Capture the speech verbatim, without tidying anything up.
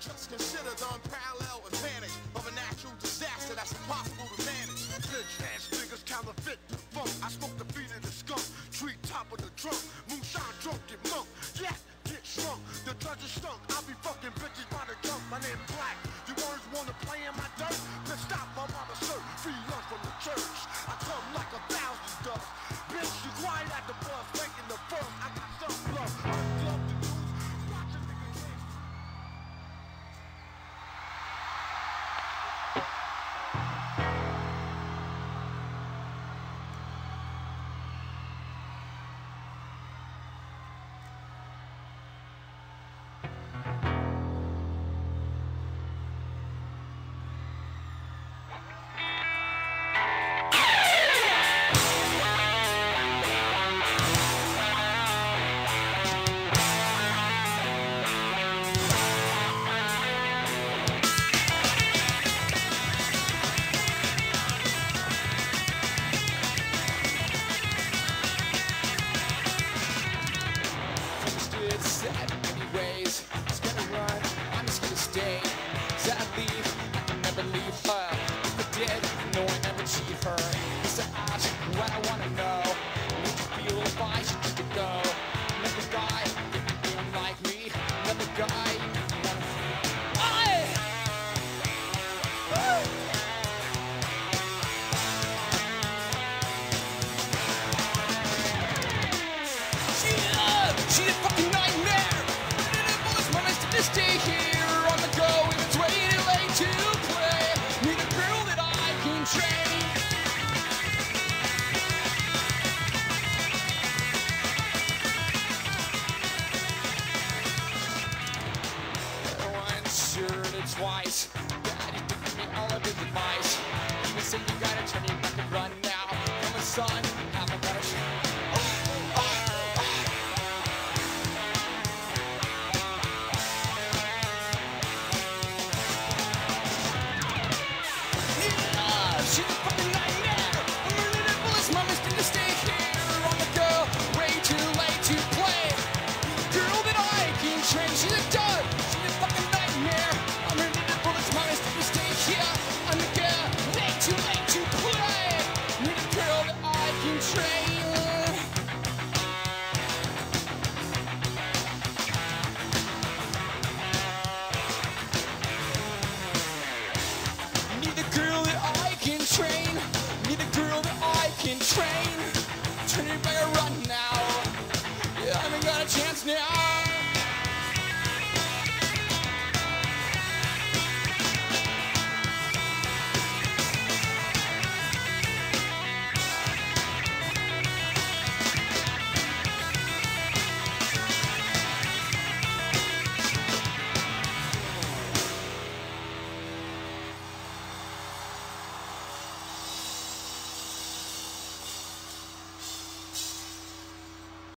Just consider the unparalleled advantage of a natural disaster that's impossible to manage. Lynch-ass niggas counterfeit the funk. I smoke the feet in the skunk, tree top of the trunk. Moonshine drunk, get monk, yeah, get shrunk. The judge is stunk, I'll be fucking bitches by the junk. My name Black, you words wanna play in my dirt? Then stop my mama's shirt, free lunch from the church. I come like a thousand doves, bitch, you quiet at the bus, making the fuss. I got some love, I love the news. Train.